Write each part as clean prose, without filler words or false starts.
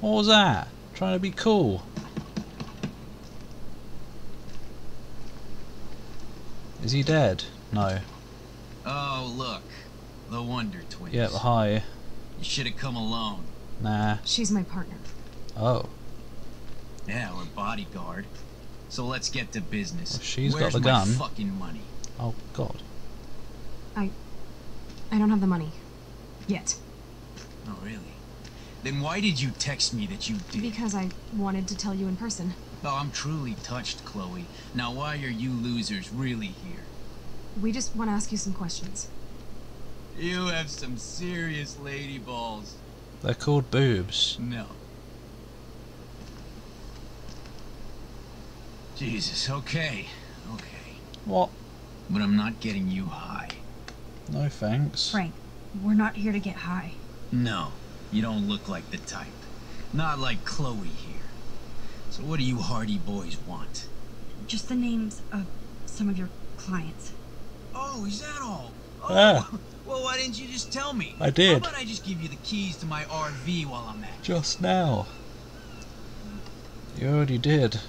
What was that? Trying to be cool. Is he dead? No. Oh, look. The Wonder Twins. Yeah, hi. You should have come alone. Nah. She's my partner. Oh. Yeah, we're bodyguard. So let's get to business. Well, she's got the gun. Where's my fucking money? Oh, God. I don't have the money. Yet. Oh, really? Then why did you text me that you did? Because I wanted to tell you in person. Oh, I'm truly touched, Chloe. Now why are you losers really here? We just want to ask you some questions. You have some serious lady balls. They're called boobs. No. Jesus, okay. Okay. What? But I'm not getting you high. No thanks. Frank, we're not here to get high. No. You don't look like the type. Not like Chloe here. So what do you hardy boys want? Just the names of some of your clients. Oh, is that all? Oh, yeah. Well, why didn't you just tell me? I did. How about I just give you the keys to my RV while I'm at it? Just now. You already did.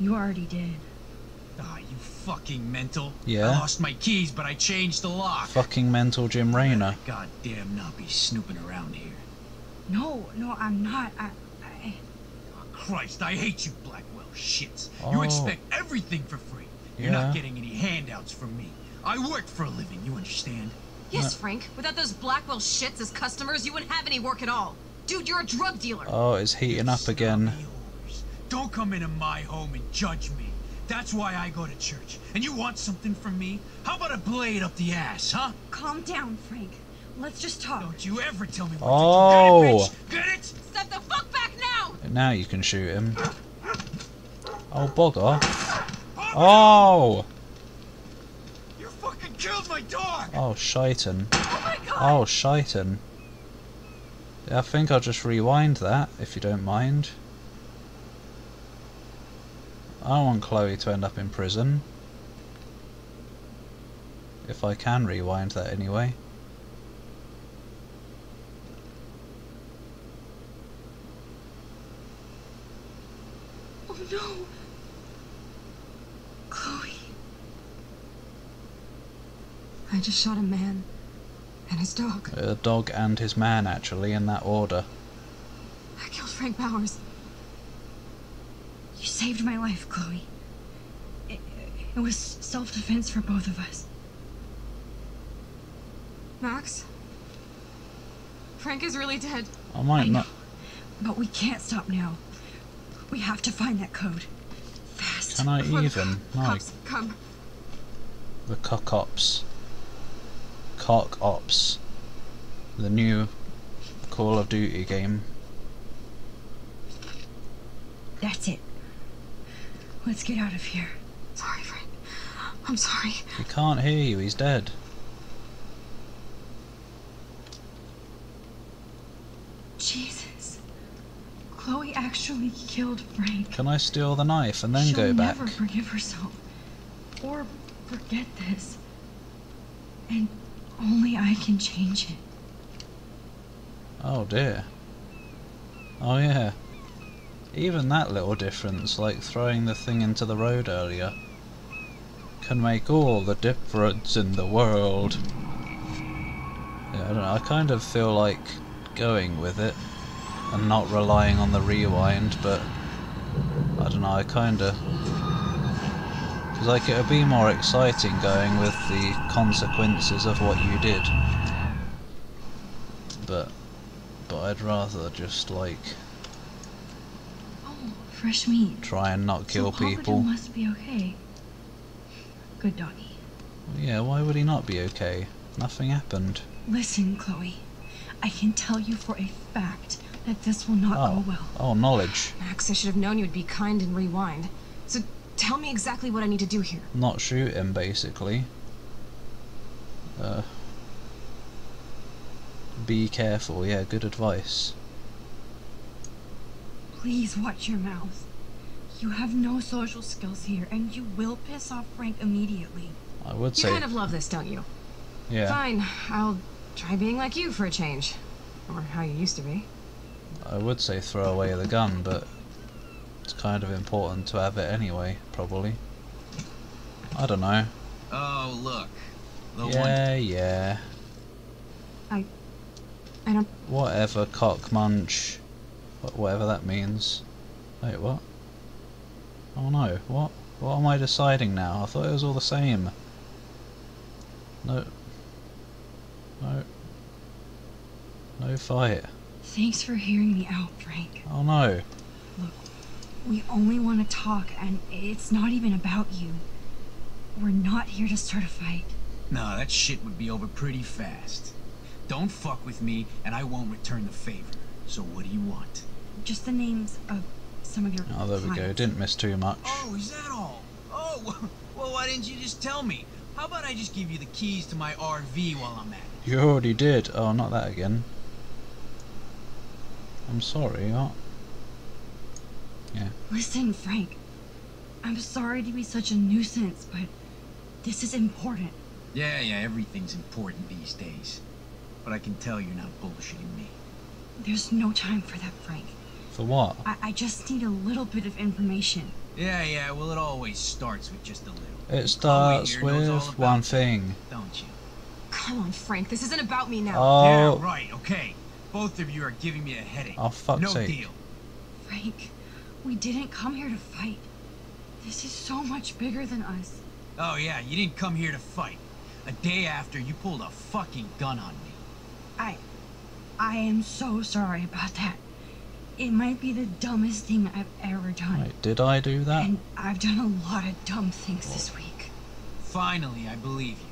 You already did. Ah, oh, you fucking mental. Yeah. I lost my keys, but I changed the lock. Fucking mental Jim Raynor. God damn, not be snooping around here. No, I'm not. I... Oh, Christ, I hate you, Blackwell. Shit. Oh. You expect everything for free. You're not getting any handouts from me. I work for a living, you understand? Yes, Frank. Without those Blackwell shits as customers, you wouldn't have any work at all. Dude, you're a drug dealer. Oh, it's heating up again. Don't come into my home and judge me. That's why I go to church. And you want something from me? How about a blade up the ass, huh? Calm down, Frank. Let's just talk. Don't you ever tell me what to do. Get it, bitch? Get it? Step the fuck back now! And now you can shoot him. Oh, bugger. Oh! You fucking killed my dog! Oh, shitin. Oh, my God! Oh, shitin. Yeah, I think I'll just rewind that, if you don't mind. I don't want Chloe to end up in prison. If I can rewind that anyway. Oh no! Chloe... I just shot a man and his dog. A dog and his man, actually, in that order. I killed Frank Powers. You saved my life, Chloe. It was self-defense for both of us. Max? Frank is really dead. I might not. But we can't stop now. We have to find that code. Fast. Can I even? No. Cops, come. The cock-ops. Cock-ops. The new Call of Duty game. That's it. Let's get out of here. Sorry, Frank. I'm sorry. He can't hear you. He's dead. Jesus. Chloe actually killed Frank. Can I steal the knife and then go back? She'll never forgive herself. Or forget this. And only I can change it. Oh, dear. Oh, yeah. Even that little difference, like throwing the thing into the road earlier, can make all the difference in the world. Yeah, I don't know, I kind of feel like going with it and not relying on the rewind, but I don't know, I kind of... Because like, it would be more exciting going with the consequences of what you did. But I'd rather just like... Fresh meat. Try and not kill people. Pompidou must be okay. Good doggy. Yeah, why would he not be okay? Nothing happened. Listen, Chloe. I can tell you for a fact that this will not go well. Oh, knowledge. Max, I should have known you would be kind and rewind. So tell me exactly what I need to do here. Not shoot him, basically. Be careful. Yeah, good advice. Please watch your mouth. You have no social skills here, and you will piss off Frank immediately. I would say... You kind of love this, don't you? Yeah. Fine, I'll try being like you for a change. Or how you used to be. I would say throw away the gun, but it's kind of important to have it anyway, probably. I don't know. Oh, look. Yeah, yeah. I don't... Whatever, cock munch. Whatever that means. Wait, what? Oh no, what? What am I deciding now? I thought it was all the same. No. No. No fight. Thanks for hearing me out, Frank. Oh no. Look, we only want to talk, and it's not even about you. We're not here to start a fight. Nah, that shit would be over pretty fast. Don't fuck with me, and I won't return the favor. So what do you want? Just the names of some of your clients. Oh, there we go. Didn't miss too much. Oh, is that all? Oh, well, why didn't you just tell me? How about I just give you the keys to my RV while I'm at it? You already did. Oh, not that again. I'm sorry, what? Yeah. Listen, Frank. I'm sorry to be such a nuisance, but this is important. Yeah, yeah, everything's important these days. But I can tell you're not bullshitting me. There's no time for that, Frank. For what? I just need a little bit of information. Yeah, yeah, well, it always starts with just a little. It starts with one thing. Don't you? Come on, Frank, this isn't about me now. Oh. Yeah, right, okay. Both of you are giving me a headache. Oh, fuck's sake. No deal. Frank, we didn't come here to fight. This is so much bigger than us. Oh, yeah, you didn't come here to fight. A day after, you pulled a fucking gun on me. I am so sorry about that. It might be the dumbest thing I've ever done. Wait, did I do that? And I've done a lot of dumb things this week. Finally, I believe you.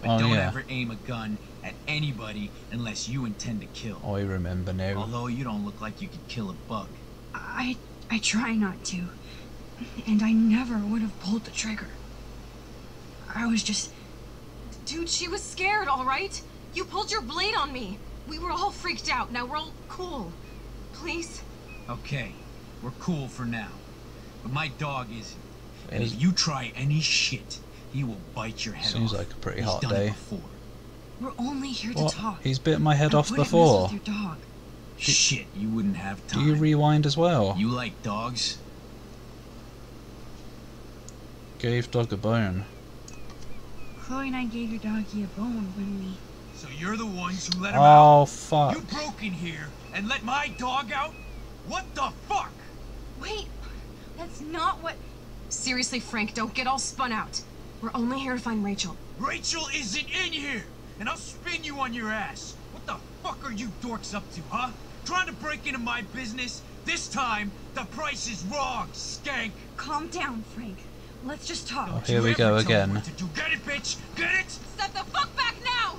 But don't ever aim a gun at anybody unless you intend to kill. I remember now. Although you don't look like you could kill a bug. I try not to. And I never would have pulled the trigger. I was just... Dude, she was scared, all right? You pulled your blade on me. We were all freaked out. Now we're all cool. Please? Okay. We're cool for now. But my dog isn't. And if you try any shit, he will bite your head off. Seems like a pretty hot day. We're only here to talk. He's bitten my head off before. Your dog. Shit, you wouldn't have time. Do you rewind as well? You like dogs? Gave dog a bone. Chloe and I gave your doggy a bone when we... So you're the ones who let him out. Oh, fuck. You broke in here and let my dog out? What the fuck? Wait, that's not what... Seriously, Frank, don't get all spun out. We're only here to find Rachel. Rachel isn't in here, and I'll spin you on your ass. What the fuck are you dorks up to, huh? Trying to break into my business? This time, the price is wrong, skank. Calm down, Frank. Let's just talk. Oh, here we go again. Get it, bitch? Get it? Step the fuck back now!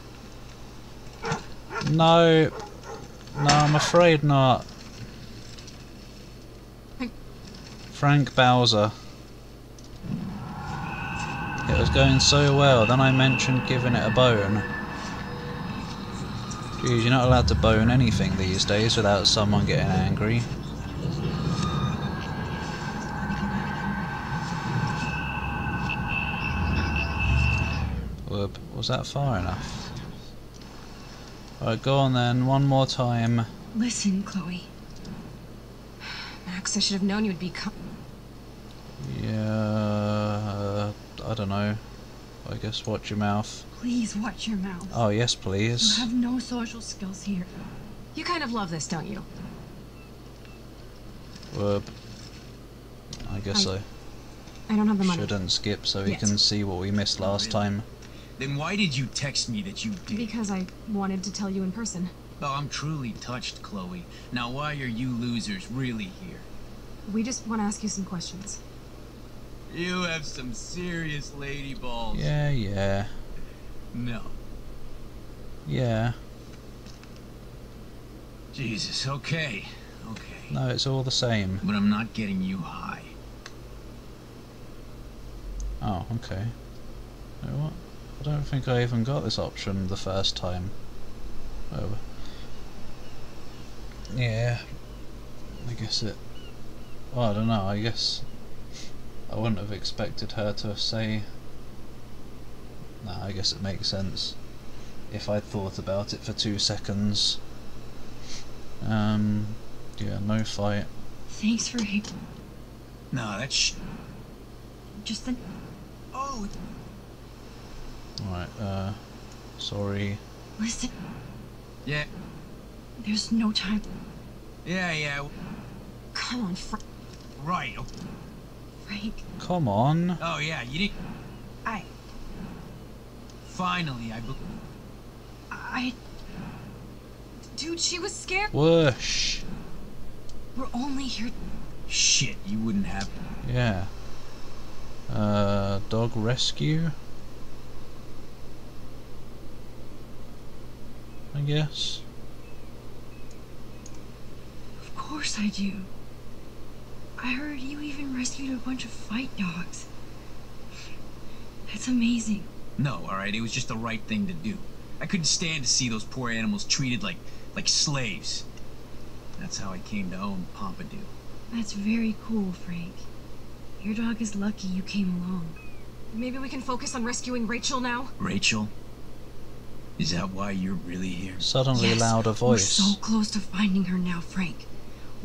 No. No, I'm afraid not. Frank Bowser. It was going so well, then I mentioned giving it a bone. Geez, you're not allowed to bone anything these days without someone getting angry. Whoop, was that far enough? Alright, go on then, one more time. Listen, Chloe. Max, I should have known you'd be coming. Yeah... I don't know. I guess watch your mouth. Please watch your mouth. Oh, yes, please. You have no social skills here. You kind of love this, don't you? I guess so. I don't have the money. Shouldn't skip so we can see what we missed last time. Then why did you text me that you did? Because I wanted to tell you in person. Oh, I'm truly touched, Chloe. Now why are you losers really here? We just want to ask you some questions. You have some serious lady balls. Yeah, yeah. No. Yeah. Jesus, okay. Okay. No, it's all the same. But I'm not getting you high. Oh, okay. You know what? I don't think I even got this option the first time. Oh. Yeah. I guess it... Well, I don't know, I guess... I wouldn't have expected her to say... Nah, I guess it makes sense. If I'd thought about it for 2 seconds. Yeah, no sight. Thanks for April. No, that's just the... Oh! Alright, sorry. Listen. Yeah. There's no time. Yeah, yeah. Come on, Frank. Right. Frank. Come on. Oh, yeah, you didn't... I... Finally, I... Dude, she was scared. Whoosh. We're only here... Shit, you wouldn't have... Yeah. Dog rescue? I guess. Of course I do. I heard you even rescued a bunch of fight dogs. That's amazing. No, alright, it was just the right thing to do. I couldn't stand to see those poor animals treated like slaves. That's how I came to own Pompidou. That's very cool, Frank. Your dog is lucky you came along. Maybe we can focus on rescuing Rachel now? Rachel? Is that why you're really here? Suddenly yes, loud a voice. We're so close to finding her now, Frank.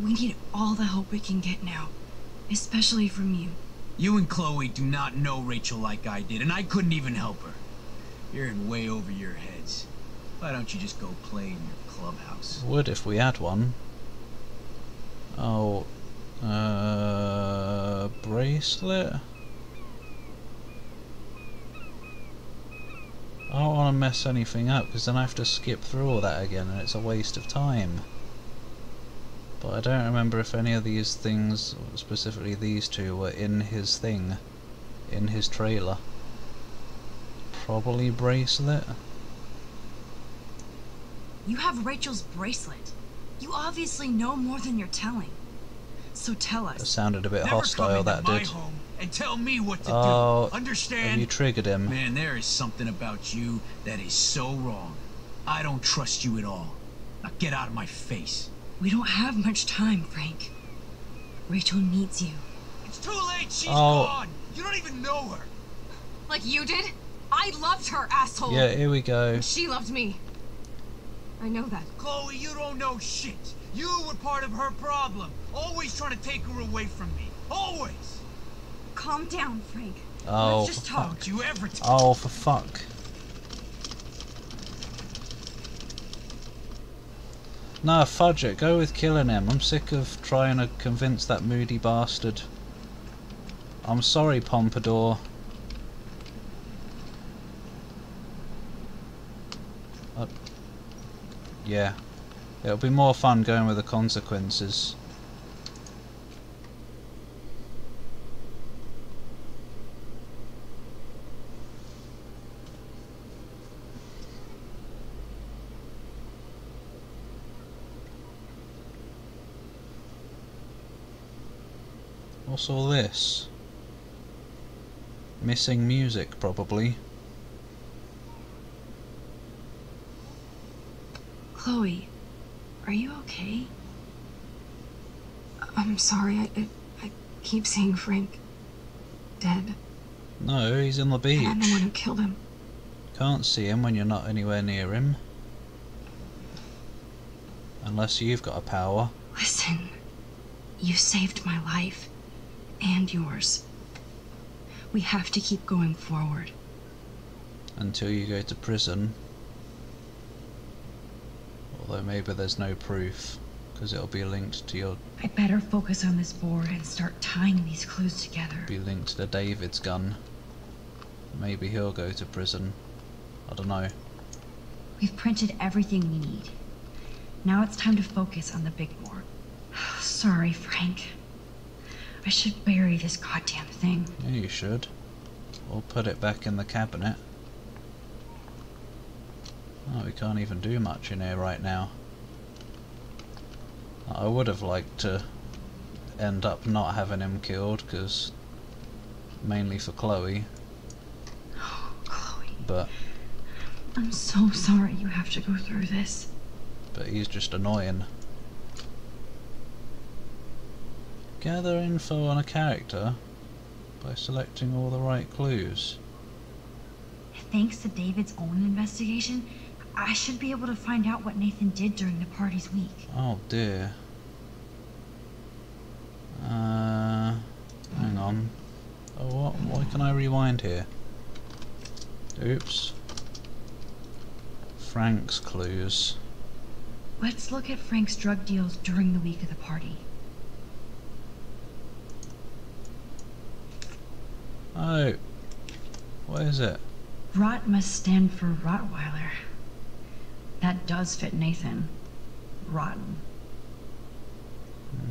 We need all the help we can get now. Especially from you. You and Chloe do not know Rachel like I did, and I couldn't even help her. You're in way over your heads. Why don't you just go play in your clubhouse? Would if we had one. Oh, bracelet? I don't want to mess anything up, because then I have to skip through all that again, and it's a waste of time. But I don't remember if any of these things, specifically these two, were in his thing. In his trailer. Probably bracelet. You have Rachel's bracelet. You obviously know more than you're telling. So tell us. That sounded a bit hostile, that did. And tell me what to do. Understand? And you triggered him. Man, there is something about you that is so wrong. I don't trust you at all. Now get out of my face. We don't have much time, Frank. Rachel needs you. It's too late. She's gone. You don't even know her. Like you did? I loved her, asshole. Yeah, here we go. She loved me. I know that. Chloe, you don't know shit. You were part of her problem. Always trying to take her away from me. Always. Calm down, Frank. Oh, let's just talk. Don't you ever talk. Oh, for fuck. Nah, fudge it. Go with killing him. I'm sick of trying to convince that moody bastard. I'm sorry, Pompadour. Yeah. It'll be more fun going with the consequences. What's all this? Missing music, probably. Chloe, are you okay? I'm sorry, I keep seeing Frank dead. No, he's on the beach. And I'm the one who killed him. Can't see him when you're not anywhere near him. Unless you've got a power. Listen. You saved my life. And yours. We have to keep going forward. Until you go to prison. Although maybe there's no proof, because it'll be linked to your... I'd better focus on this board and start tying these clues together. Be linked to David's gun. Maybe he'll go to prison. I don't know. We've printed everything we need. Now it's time to focus on the big board. Sorry, Frank. I should bury this goddamn thing. Yeah, you should. Or put it back in the cabinet. Oh, we can't even do much in here right now. I would have liked to end up not having him killed, because mainly for Chloe. Oh, Chloe. But I'm so sorry you have to go through this. But he's just annoying. Gather info on a character by selecting all the right clues. Thanks to David's own investigation, I should be able to find out what Nathan did during the party's week. Oh dear. Hang on. Oh, what? Why can I rewind here? Oops. Frank's clues. Let's look at Frank's drug deals during the week of the party. Oh. What is it? Rot must stand for Rottweiler. That does fit Nathan. Rotten.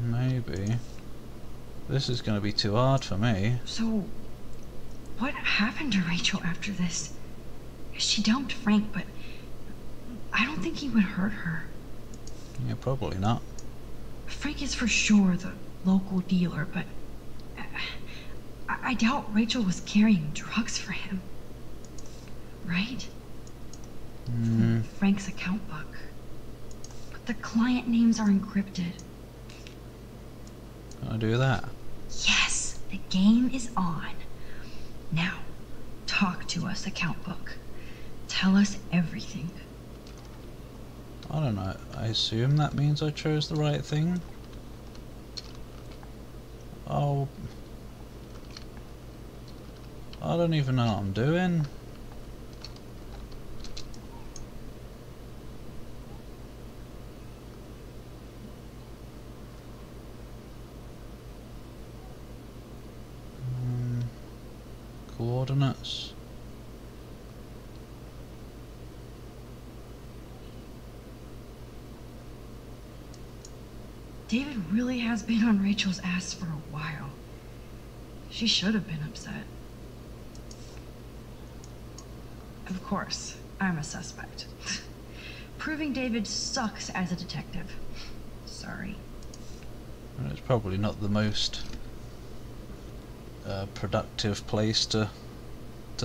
Maybe. This is going to be too hard for me. So, what happened to Rachel after this? She dumped Frank, but I don't think he would hurt her. Yeah, probably not. Frank is for sure the local dealer, but I doubt Rachel was carrying drugs for him. Right? Mm. Frank's account book. But the client names are encrypted. Can I do that? Yes, the game is on. Now, talk to us, account book. Tell us everything. I don't know. I assume that means I chose the right thing. Oh, I don't even know what I'm doing. Coordinates. David really has been on Rachel's ass for a while. She should have been upset. Of course, I'm a suspect. Proving David sucks as a detective. Sorry. Well, it's probably not the most productive place to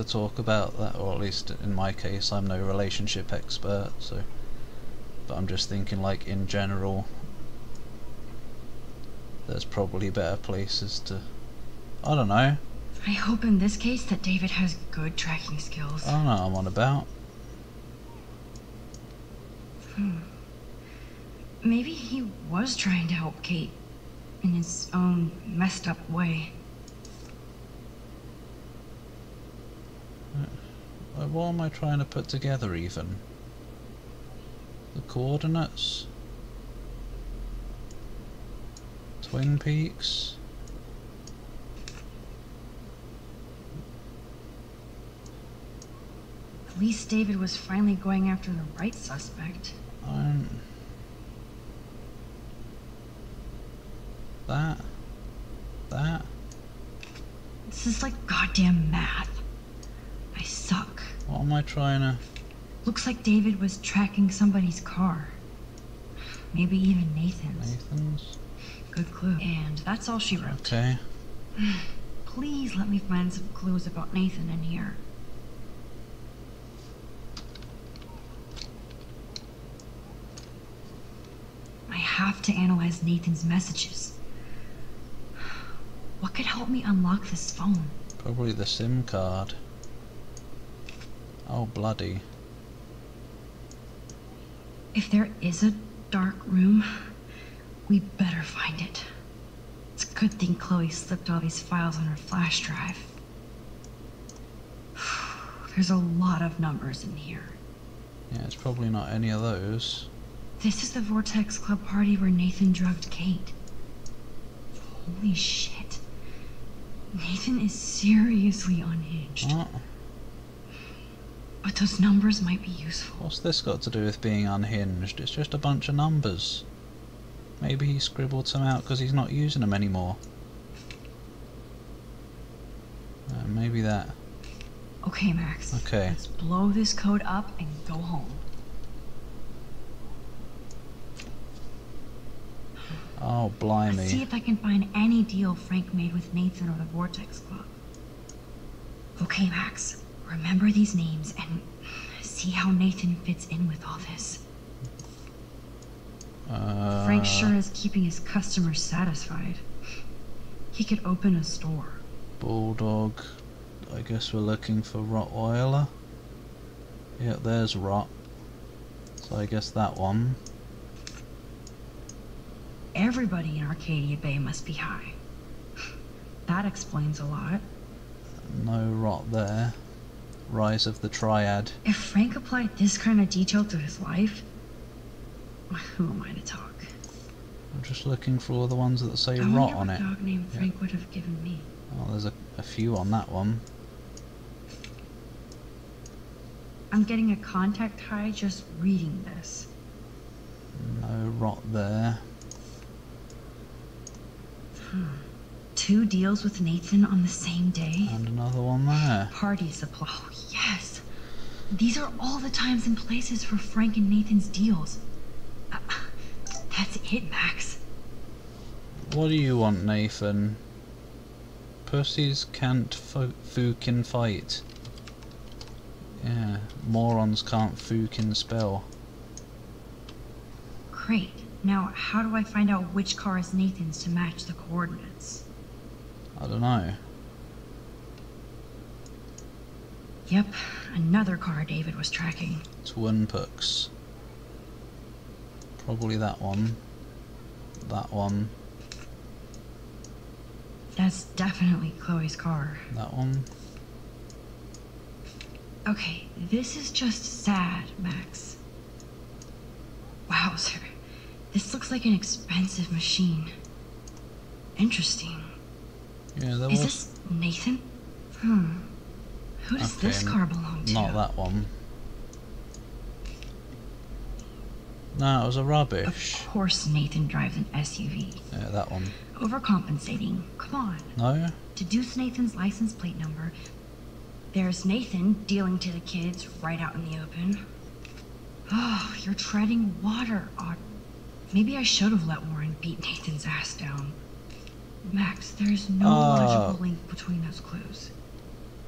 talk about that, or at least in my case, I'm no relationship expert, so. But I'm just thinking, like, in general, there's probably better places to. I don't know. I hope in this case that David has good tracking skills. I don't know what I'm on about. Maybe he was trying to help Kate in his own messed up way. What am I trying to put together even? The coordinates? Twin Peaks? At least David was finally going after the right suspect. That. This is like goddamn math. I suck. What am I trying to? Looks like David was tracking somebody's car. Maybe even Nathan's. Nathan's? Good clue. And that's all she wrote. Okay. Please let me find some clues about Nathan in here. Have to analyze Nathan's messages. What could help me unlock this phone? Probably the SIM card. Oh, bloody. If there is a dark room, we better find it. It's a good thing Chloe slipped all these files on her flash drive. There's a lot of numbers in here. Yeah, it's probably not any of those. This is the Vortex Club party where Nathan drugged Kate. Holy shit. Nathan is seriously unhinged. What? But those numbers might be useful. What's this got to do with being unhinged? It's just a bunch of numbers. Maybe he scribbled some out because he's not using them anymore. Maybe that. Okay, Max. Okay. Let's blow this code up and go home. Oh, blimey. Let's see if I can find any deal Frank made with Nathan or the Vortex Club. Okay, Max. Remember these names and see how Nathan fits in with all this. Frank sure is keeping his customers satisfied. He could open a store. Bulldog. I guess we're looking for Rottweiler. Yeah, there's Rot. So I guess that one. Everybody in Arcadia Bay must be high. That explains a lot. No rot there. Rise of the Triad. If Frank applied this kind of detail to his life, who am I to talk? I'm just looking for all the ones that say rot on it. Dog name Frank would have given me. Oh, there's a few on that one. I'm getting a contact high just reading this. No rot there. Two deals with Nathan on the same day. And another one there. Party supply. Oh, yes. These are all the times and places for Frank and Nathan's deals. That's it, Max. What do you want, Nathan? Pussies can't fucking fight. Yeah, morons can't fucking spell. Great. Now, how do I find out which car is Nathan's to match the coordinates? I don't know. Yep, another car David was tracking. Twin Peaks. Probably that one. That one. That's definitely Chloe's car. That one. Okay, this is just sad, Max. Wowzer. This looks like an expensive machine. Interesting. Yeah, that was... Is this Nathan? Who does this car belong to? Not that one. No, it was a rubbish. Of course Nathan drives an SUV. Yeah, that one. Overcompensating. Come on. No? Deduce Nathan's license plate number. There's Nathan dealing to the kids right out in the open. Oh, you're treading water, Odd. Maybe I should have let Warren beat Nathan's ass down. Max, there's no logical link between those clues.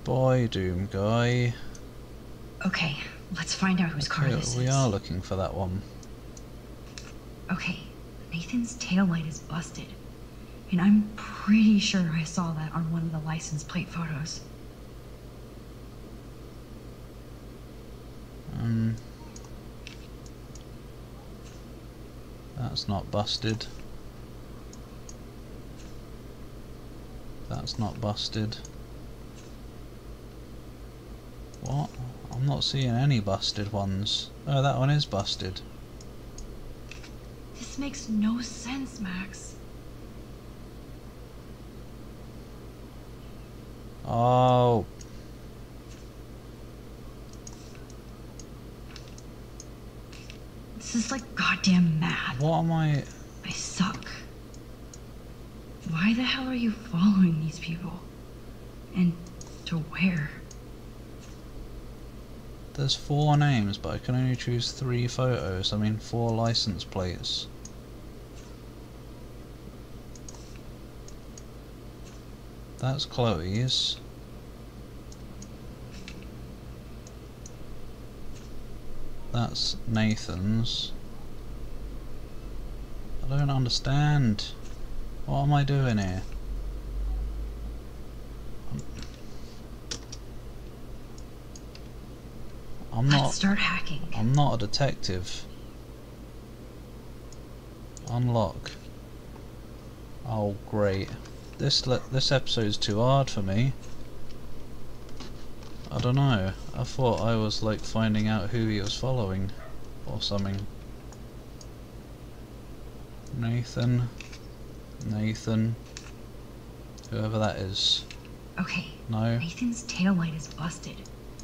Boy, Doom Guy. Okay, let's find out whose car this is. We are looking for that one. Okay, Nathan's taillight is busted. And I'm pretty sure I saw that on one of the license plate photos. That's not busted. That's not busted. What? I'm not seeing any busted ones. Oh, that one is busted. This makes no sense, Max. Oh. This is like goddamn math. What am I? I suck. Why the hell are you following these people? And to where? There's 4 names, but I can only choose 3 photos. I mean, 4 license plates. That's Chloe's. That's Nathan's. I don't understand. What am I doing here? I'm not. Let's start hacking. I'm not a detective. Unlock. Oh great! This episode's too hard for me. I don't know. I thought I was like finding out who he was following or something. Nathan. Nathan. Whoever that is. Okay. No. Nathan's taillight is busted.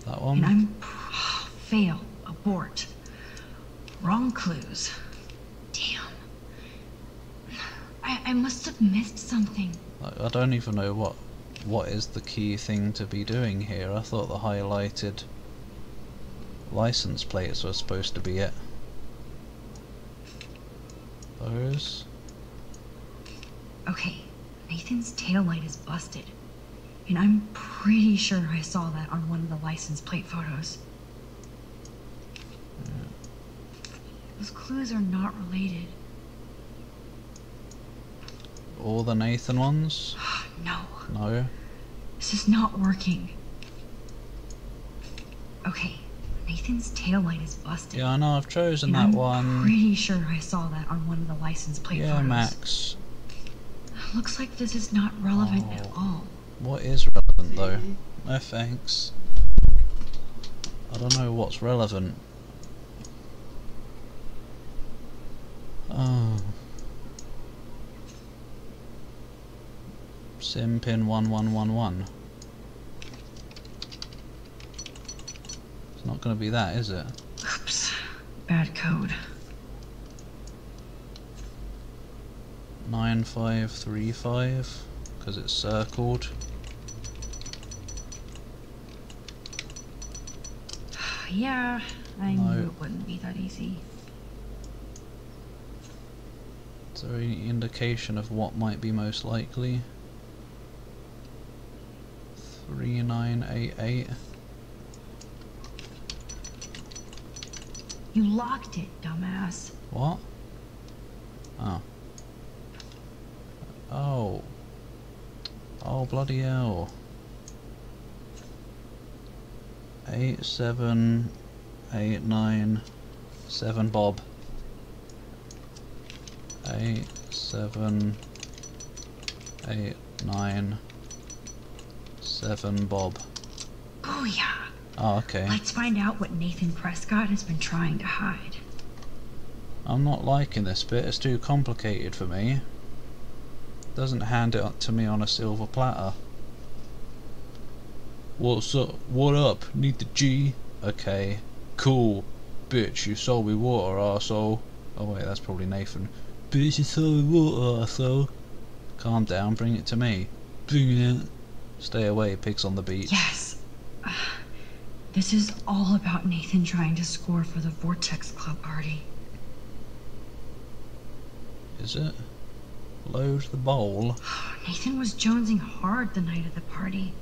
That one? And I'm fail. Abort. Wrong clues. Damn. I must have missed something. I don't even know what is the key thing to be doing here. I thought the highlighted license plates were supposed to be it. Those. Okay, Nathan's taillight is busted. And I'm pretty sure I saw that on one of the license plate photos. Those clues are not related. All the Nathan ones? No. No. This is not working. Okay, Nathan's taillight is busted. Yeah, I know, I've chosen and that I'm pretty sure I saw that on one of the license plate photos. Yeah, Max. Looks like this is not relevant at all. What is relevant though? No thanks. I don't know what's relevant. Oh. Sim pin 1111. It's not going to be that, is it? Oops. Bad code. 9535, because it's circled. Yeah, I knew it wouldn't be that easy. Is there any indication of what might be most likely? 3988. You locked it, dumbass. What? Oh. Oh. Oh, bloody hell. 87 897 Bob. 87 897 Bob. Oh yeah. Oh, okay. Let's find out what Nathan Prescott has been trying to hide. I'm not liking this bit, it's too complicated for me. Doesn't hand it up to me on a silver platter. What's up? What up? Need the G? Okay. Cool. Bitch, you sold me water, arsehole. Oh wait, that's probably Nathan. Bitch, you sold me water, arsehole. Calm down, bring it to me. Bring it. Stay away, pigs on the beach. Yes. This is all about Nathan trying to score for the Vortex Club party. Is it? Load the bowl. Nathan was jonesing hard the night of the party.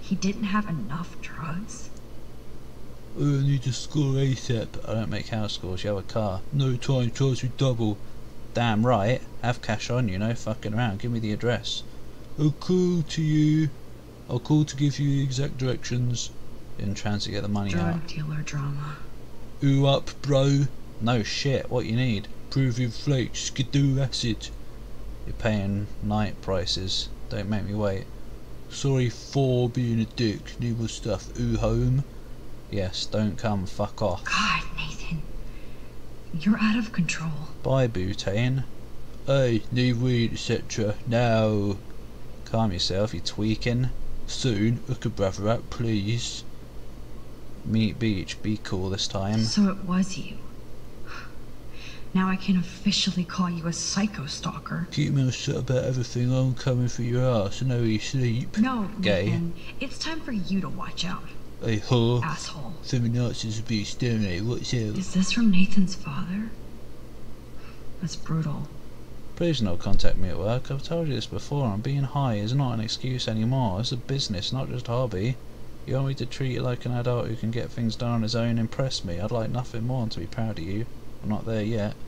He didn't have enough drugs. I need to score ASAP. I don't make house scores, you have a car. No time, charge me double. Damn right. Have cash on you, no fucking around. Give me the address. I'll call to you. I'll call to give you the exact directions. In transit, get the money out. Drug dealer drama. Ooh up, bro. No shit, what you need? Proving flakes, skidoo acid. You're paying night prices. Don't make me wait. Sorry for being a dick. Need more stuff. Ooh, home. Yes, don't come. Fuck off. God, Nathan. You're out of control. Bye, butane. Hey, need weed, etc. Now. Calm yourself, you tweaking. Soon, hook a brother up, please. Meet beach. Be cool this time. So it was you. Now I can officially call you a psycho stalker. Keep me shut about everything. I'm coming for your ass. I know you sleep. No, gay. Nathan, it's time for you to watch out. Hey, whore. Asshole. Some Nazis will be staring at you. What's up? Is this from Nathan's father? That's brutal. Please don't contact me at work. I've told you this before. I'm being high is not an excuse anymore. It's a business, not just a hobby. You want me to treat you like an adult who can get things done on his own? Impress me. I'd like nothing more than to be proud of you. I'm not there yet.